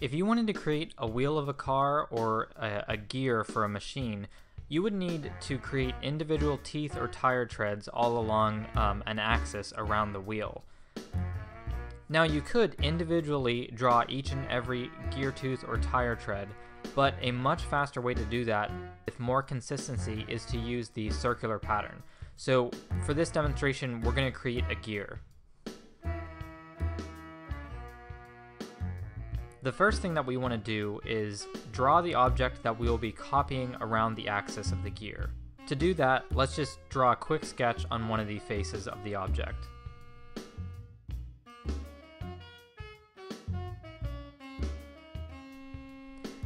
If you wanted to create a wheel of a car or a gear for a machine, you would need to create individual teeth or tire treads all along an axis around the wheel. Now you could individually draw each and every gear tooth or tire tread, but a much faster way to do that with more consistency is to use the circular pattern. So for this demonstration, we're going to create a gear. The first thing that we want to do is draw the object that we will be copying around the axis of the gear. To do that, let's just draw a quick sketch on one of the faces of the object.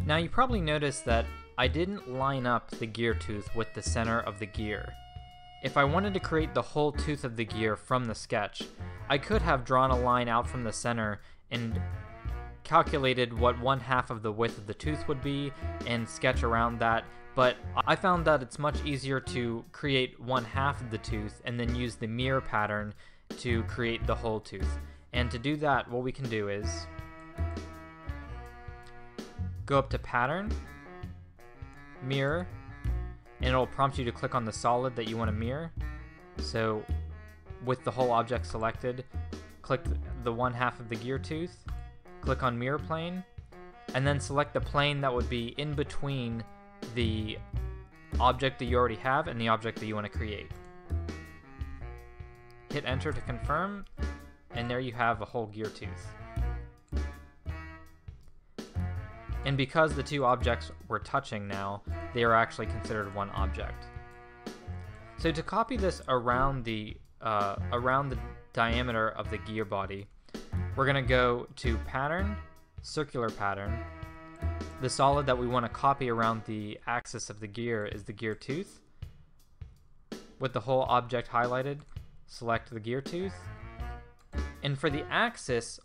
Now you probably noticed that I didn't line up the gear tooth with the center of the gear. If I wanted to create the whole tooth of the gear from the sketch, I could have drawn a line out from the center and calculated what 1/2 of the width of the tooth would be and sketch around that, but I found that it's much easier to create 1/2 of the tooth and then use the mirror pattern to create the whole tooth. And to do that, what we can do is go up to Pattern, Mirror, and it'll prompt you to click on the solid that you want to mirror. So with the whole object selected, click the 1/2 of the gear tooth, click on Mirror Plane, and then select the plane that would be in between the object that you already have and the object that you want to create. Hit Enter to confirm, and there you have a whole gear tooth. And because the two objects were touching now, they are actually considered one object. So to copy this around the diameter of the gear body, we're going to go to Pattern, Circular Pattern. The solid that we want to copy around the axis of the gear is the gear tooth. With the whole object highlighted, select the gear tooth. And for the axis,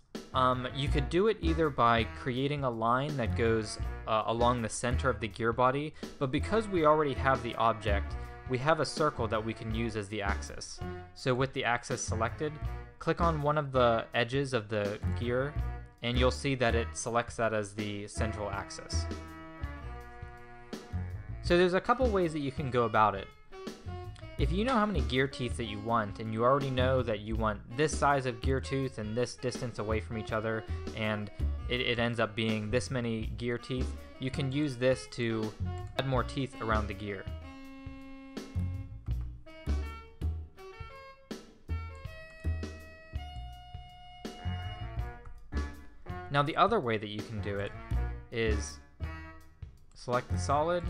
you could do it either by creating a line that goes along the center of the gear body, but because we already have the object, we have a circle that we can use as the axis. So with the axis selected, click on one of the edges of the gear and you'll see that it selects that as the central axis. So there's a couple ways that you can go about it. If you know how many gear teeth that you want and you already know that you want this size of gear tooth and this distance away from each other and it ends up being this many gear teeth, you can use this to add more teeth around the gear. Now the other way that you can do it is select the solid,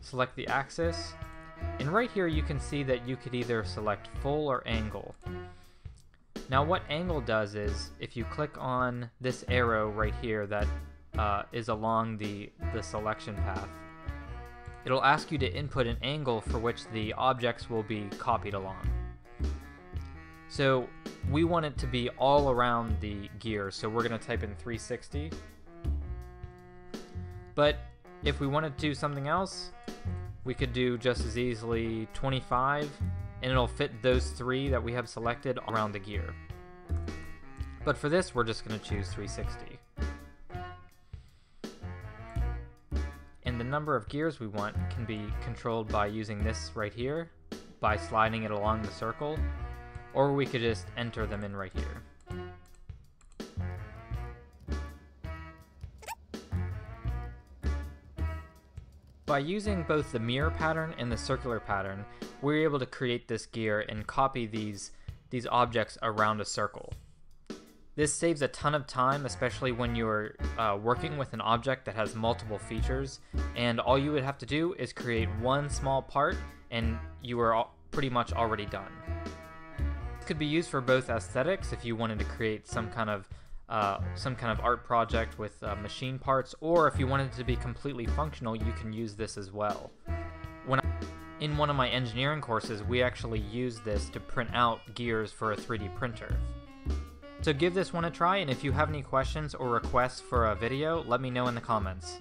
select the axis, and right here you can see that you could either select full or angle. Now what angle does is, if you click on this arrow right here that is along the selection path, it'll ask you to input an angle for which the objects will be copied along. So we want it to be all around the gear, so we're going to type in 360. But if we want to do something else, we could do just as easily 25, and it'll fit those three that we have selected around the gear. But for this, we're just going to choose 360. And the number of gears we want can be controlled by using this right here, by sliding it along the circle, or we could just enter them in right here. By using both the mirror pattern and the circular pattern, we're able to create this gear and copy these objects around a circle. This saves a ton of time, especially when you're working with an object that has multiple features, and all you would have to do is create one small part and you are pretty much already done. Could be used for both aesthetics if you wanted to create some kind of art project with machine parts, or if you wanted it to be completely functional, you can use this as well. In one of my engineering courses, we actually used this to print out gears for a 3D printer. So give this one a try, and if you have any questions or requests for a video, let me know in the comments.